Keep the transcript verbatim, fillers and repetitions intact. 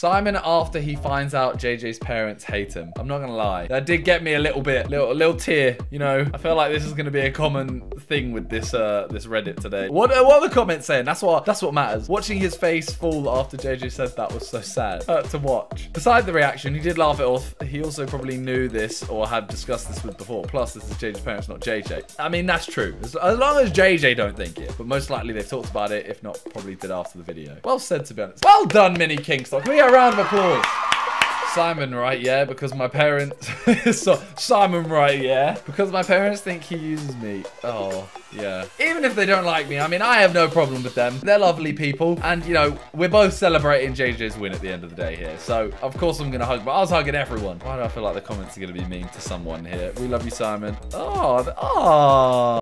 Simon, after he finds out J J's parents hate him. I'm not gonna lie. That did get me a little bit, little, little tear, you know? I feel like this is gonna be a common thing with this uh, this Reddit today. What, uh, what are the comments saying? That's what, that's what matters. Watching his face fall after J J said that was so sad. Hurt to watch. Besides the reaction, he did laugh it off. He also probably knew this or had discussed this with before. Plus, this is J J's parents, not J J. I mean, that's true. As, as long as J J don't think it. But most likely they've talked about it. If not, probably did after the video. Well said, to be honest. Well done, Minnie Kingstock. We have a round of applause. Simon, right? Yeah, because my parents... so, Simon, right? Yeah, because my parents think he uses me. Oh, yeah. Even if they don't like me, I mean, I have no problem with them. They're lovely people. And, you know, we're both celebrating J J's win at the end of the day here. So, of course, I'm going to hug, but I was hugging everyone. Why do I feel like the comments are going to be mean to someone here? We love you, Simon. Oh, oh.